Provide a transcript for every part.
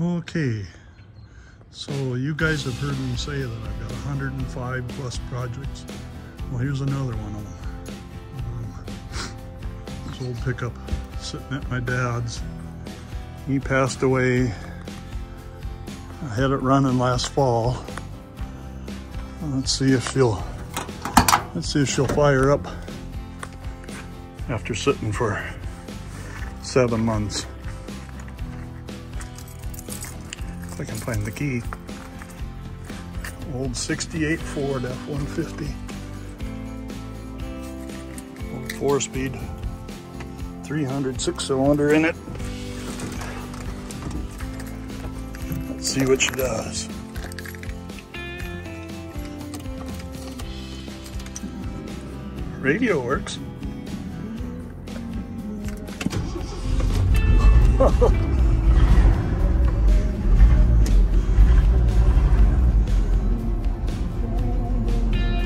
Okay, so you guys have heard me say that I've got 105 plus projects. Well, here's another one of them. This old pickup sitting at my dad's. He passed away. I had it running last fall. Let's see if she'll fire up after sitting for 7 months. I can find the key. Old 68 Ford F-150. Old 4-speed, 300 6-cylinder in it. Let's see what she does. Radio works.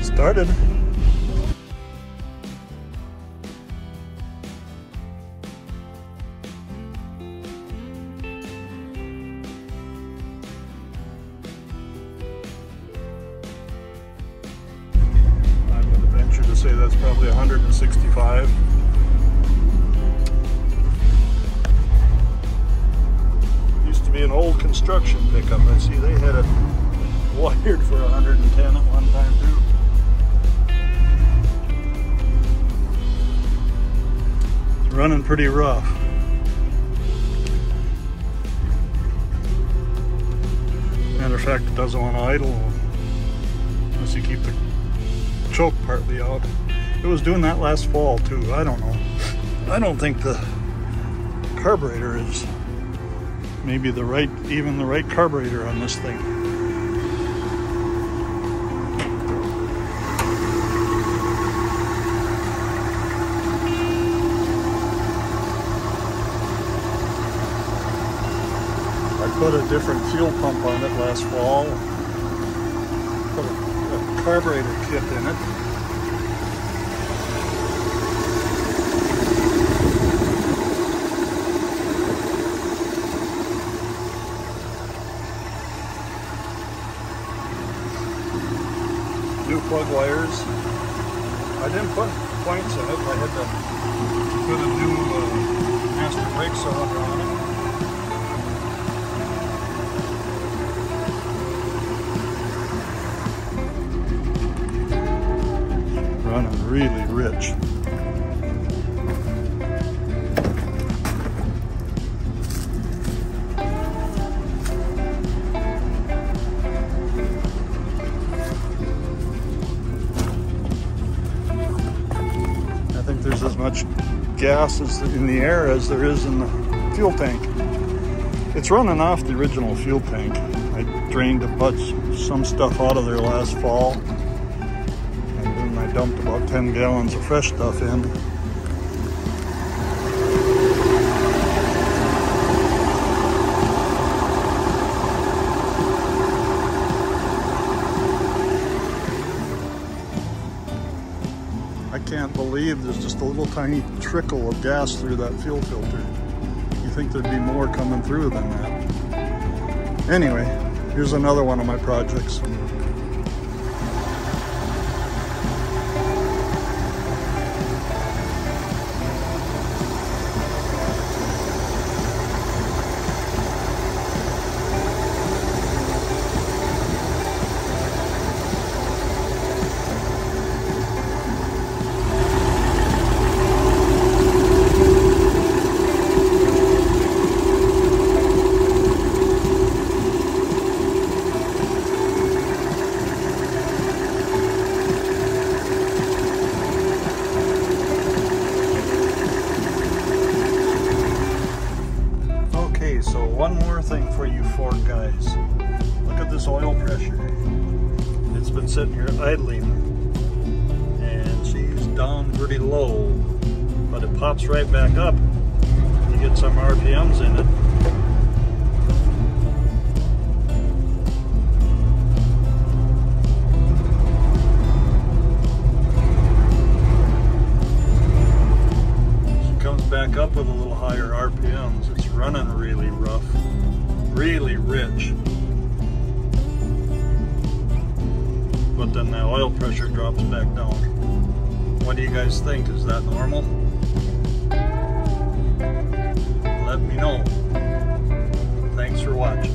Started. I would venture to say that's probably 165. Used to be an old construction pickup. I see they had it wired for 110 at one time too. Running pretty rough. Matter of fact, it doesn't want to idle unless you keep the choke partly out. It was doing that last fall too. I don't know. I don't think the carburetor is maybe even the right carburetor on this thing. Put a different fuel pump on it last fall. Put a carburetor kit in it. New plug wires. I didn't put points in it. I had to put a new master brake cylinder on it. Running really rich. I think there's as much gas in the air as there is in the fuel tank. It's running off the original fuel tank. I drained a bunch of some stuff out of there last fall. Dumped about 10 gallons of fresh stuff in. I can't believe there's just a little tiny trickle of gas through that fuel filter. You think there'd be more coming through than that. Anyway, here's another one of my projects. One more thing for you Ford guys. Look at this oil pressure. It's been sitting here idling, and she's down pretty low, but it pops right back up. You get some RPMs in it. She comes back up with a little higher RPMs. It's running really rough. really rich. But then the oil pressure drops back down. What do you guys think? Is that normal? Let me know. Thanks for watching.